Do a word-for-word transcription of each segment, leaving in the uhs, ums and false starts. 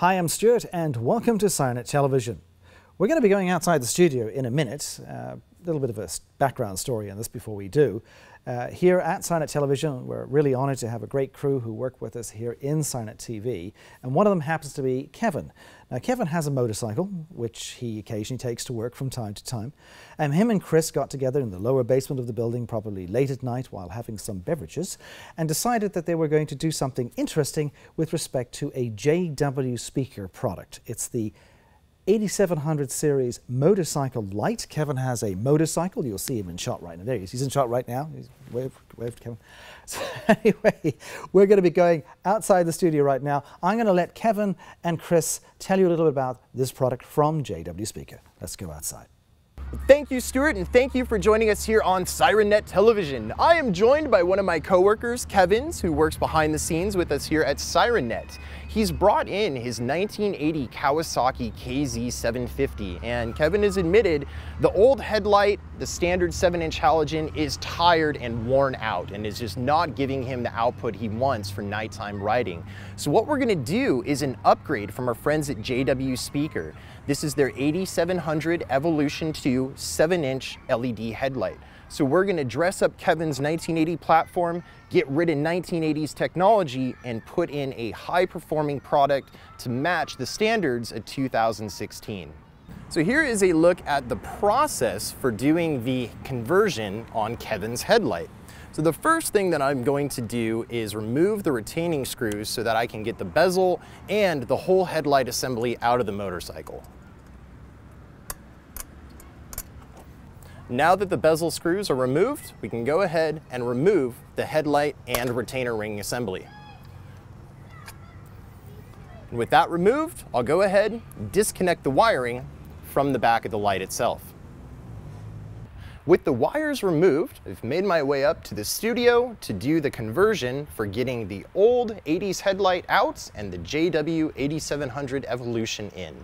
Hi, I'm Stuart and welcome to Sinet Television. We're going to be going outside the studio in a minute. A uh, little bit of a background story on this before we do. Uh, here at Sinet Television, we're really honoured to have a great crew who work with us here in Sinet T V, and one of them happens to be Kevin. Now Kevin has a motorcycle, which he occasionally takes to work from time to time, and him and Chris got together in the lower basement of the building probably late at night while having some beverages, and decided that they were going to do something interesting with respect to a J W Speaker product. It's the eighty-seven hundred series motorcycle light. Kevin has a motorcycle. You'll see him in shot right now. There he is. He's in shot right now. He's waved, waved Kevin. So anyway, we're going to be going outside the studio right now. I'm going to let Kevin and Chris tell you a little bit about this product from J W Speaker. Let's go outside. Thank you, Stuart, and thank you for joining us here on SirenNet Television. I am joined by one of my coworkers, Kevins, who works behind the scenes with us here at SirenNet. He's brought in his nineteen eighty Kawasaki K Z seven fifty, and Kevin has admitted the old headlight, the standard seven inch halogen, is tired and worn out and is just not giving him the output he wants for nighttime riding. So what we're going to do is an upgrade from our friends at J W Speaker. This is their eighty-seven hundred Evolution two seven inch L E D headlight. So we're going to dress up Kevin's nineteen eighty platform, get rid of nineteen eighties technology, and put in a high-performing product to match the standards of two thousand sixteen. So here is a look at the process for doing the conversion on Kevin's headlight. So the first thing that I'm going to do is remove the retaining screws so that I can get the bezel and the whole headlight assembly out of the motorcycle. Now that the bezel screws are removed, we can go ahead and remove the headlight and retainer ring assembly. And with that removed, I'll go ahead and disconnect the wiring from the back of the light itself. With the wires removed, I've made my way up to the studio to do the conversion for getting the old eighties headlight out and the J W eighty-seven hundred Evolution in.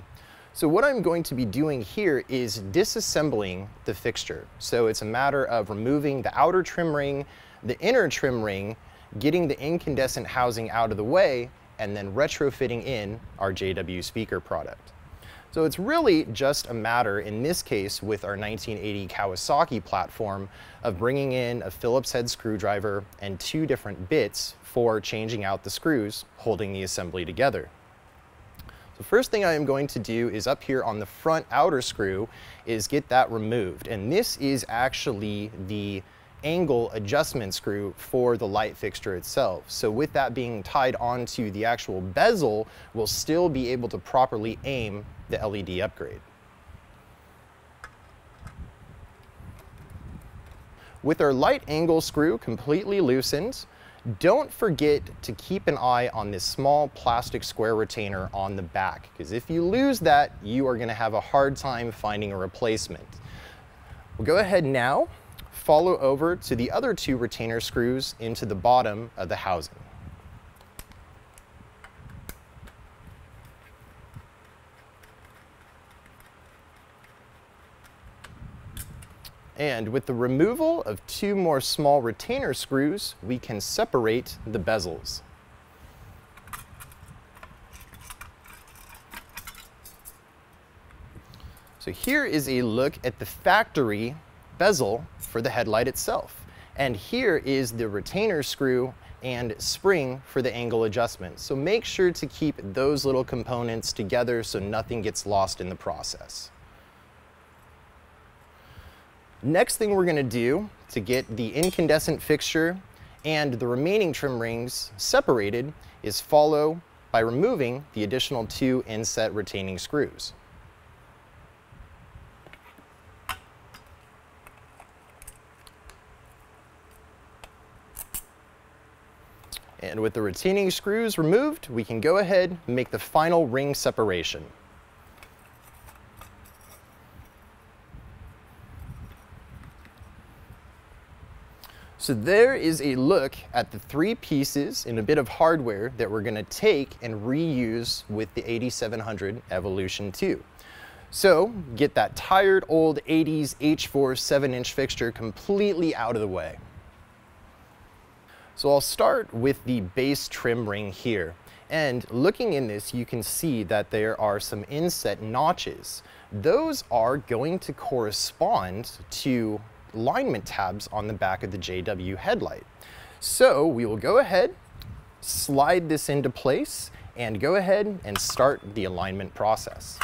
So what I'm going to be doing here is disassembling the fixture. So it's a matter of removing the outer trim ring, the inner trim ring, getting the incandescent housing out of the way, and then retrofitting in our J W Speaker product. So it's really just a matter, in this case with our nineteen eighty Kawasaki platform, of bringing in a Phillips head screwdriver and two different bits for changing out the screws holding the assembly together. The first thing I am going to do is up here on the front outer screw is get that removed. And this is actually the angle adjustment screw for the light fixture itself. So with that being tied onto the actual bezel, we'll still be able to properly aim the L E D upgrade. With our light angle screw completely loosened, don't forget to keep an eye on this small plastic square retainer on the back, because if you lose that, you are going to have a hard time finding a replacement. We'll go ahead now, follow over to the other two retainer screws into the bottom of the housing. And with the removal of two more small retainer screws, we can separate the bezels. So here is a look at the factory bezel for the headlight itself. And here is the retainer screw and spring for the angle adjustment. So make sure to keep those little components together so nothing gets lost in the process. Next thing we're going to do to get the incandescent fixture and the remaining trim rings separated is follow by removing the additional two inset retaining screws. And with the retaining screws removed, we can go ahead and make the final ring separation. So there is a look at the three pieces and a bit of hardware that we're going to take and reuse with the eighty-seven hundred Evolution two. So get that tired old eighties H four seven inch fixture completely out of the way. So I'll start with the base trim ring here. And looking in this, you can see that there are some inset notches. Those are going to correspond to alignment tabs on the back of the J W headlight. So we will go ahead, slide this into place, and go ahead and start the alignment process.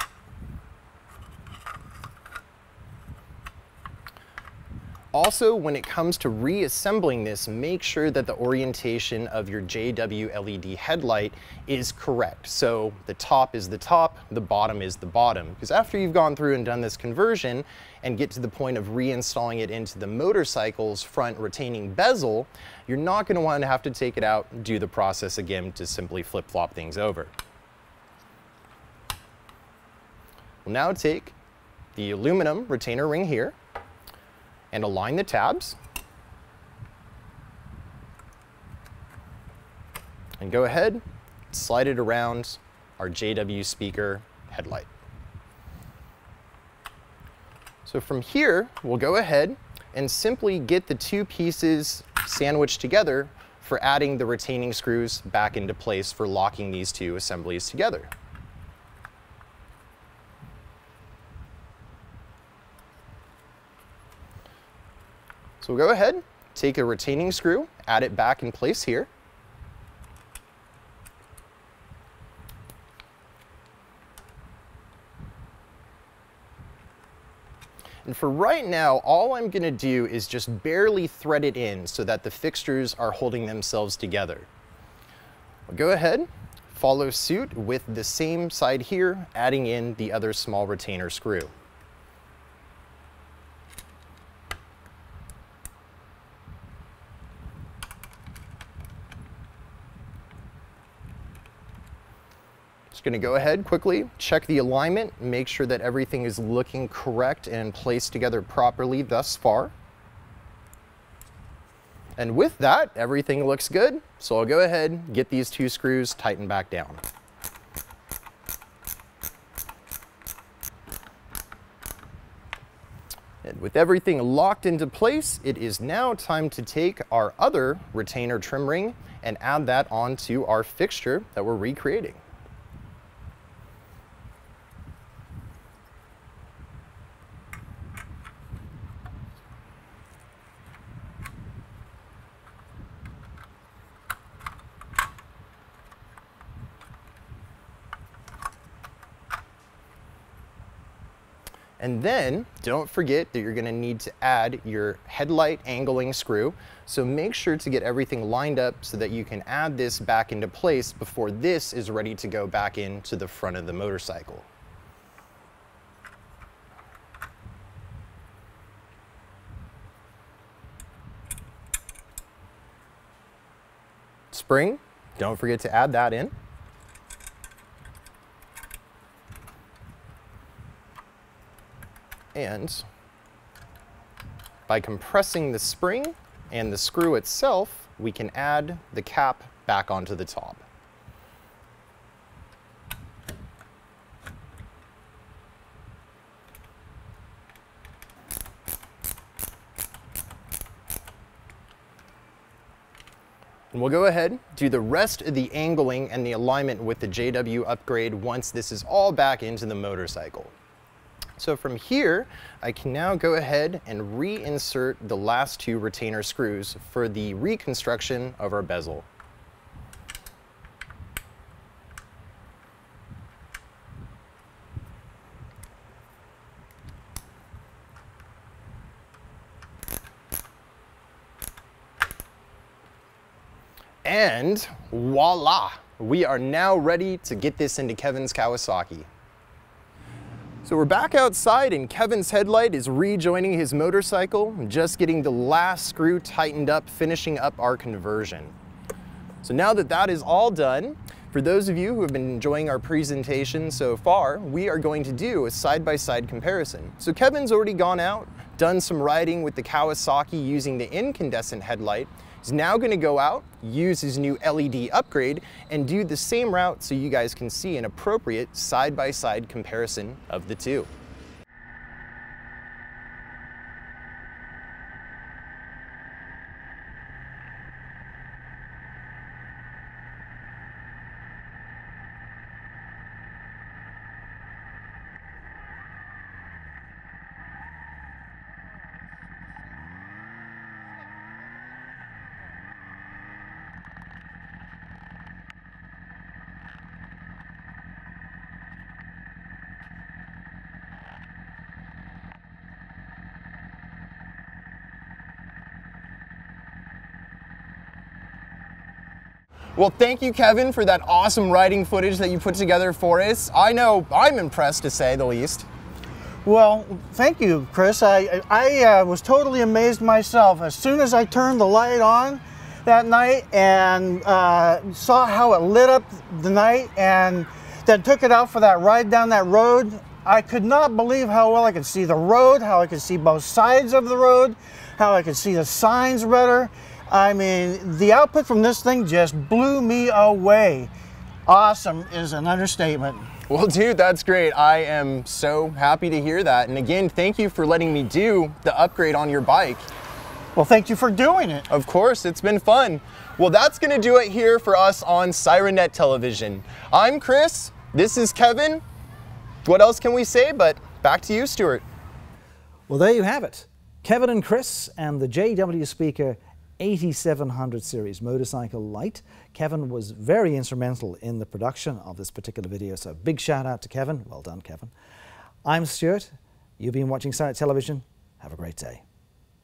Also, when it comes to reassembling this, make sure that the orientation of your J W L E D headlight is correct. So the top is the top, the bottom is the bottom. Because after you've gone through and done this conversion and get to the point of reinstalling it into the motorcycle's front retaining bezel, you're not going to want to have to take it out, do the process again to simply flip-flop things over. We'll now take the aluminum retainer ring here and align the tabs, and go ahead, slide it around our J W speaker headlight. So from here, we'll go ahead and simply get the two pieces sandwiched together for adding the retaining screws back into place for locking these two assemblies together. So we'll go ahead, take a retaining screw, add it back in place here. And for right now, all I'm going to do is just barely thread it in so that the fixtures are holding themselves together. We'll go ahead, follow suit with the same side here, adding in the other small retainer screw. Going to go ahead quickly, check the alignment, make sure that everything is looking correct and placed together properly thus far. And with that, everything looks good, so I'll go ahead, get these two screws tightened back down. And with everything locked into place, it is now time to take our other retainer trim ring and add that onto our fixture that we're recreating. And then don't forget that you're going to need to add your headlight angling screw. So make sure to get everything lined up so that you can add this back into place before this is ready to go back into the front of the motorcycle. Spring, don't forget to add that in. And by compressing the spring and the screw itself, we can add the cap back onto the top. And we'll go ahead, do the rest of the angling and the alignment with the J W upgrade once this is all back into the motorcycle. So from here, I can now go ahead and reinsert the last two retainer screws for the reconstruction of our bezel. And voila! We are now ready to get this into Kevin's Kawasaki. So we're back outside and Kevin's headlight is rejoining his motorcycle, just getting the last screw tightened up, finishing up our conversion. So now that that is all done, for those of you who have been enjoying our presentation so far, we are going to do a side-by-side comparison. So Kevin's already gone out, done some riding with the Kawasaki using the incandescent headlight. He's now going to go out, use his new L E D upgrade, and do the same route so you guys can see an appropriate side-by-side comparison of the two. Well, thank you, Kevin, for that awesome riding footage that you put together for us. I know I'm impressed, to say the least. Well, thank you, Chris. I, I uh, was totally amazed myself. As soon as I turned the light on that night and uh, saw how it lit up the night and then took it out for that ride down that road, I could not believe how well I could see the road, how I could see both sides of the road, how I could see the signs better. I mean, the output from this thing just blew me away. Awesome is an understatement. Well, dude, that's great. I am so happy to hear that. And again, thank you for letting me do the upgrade on your bike. Well, thank you for doing it. Of course, it's been fun. Well, that's gonna do it here for us on SirenNet Television. I'm Chris, this is Kevin. What else can we say, but back to you, Stuart. Well, there you have it. Kevin and Chris and the J W Speaker eighty-seven hundred series motorcycle light. Kevin was very instrumental in the production of this particular video, so big shout out to Kevin. Well done, Kevin. I'm Stuart. You've been watching SirenNet Television. Have a great day.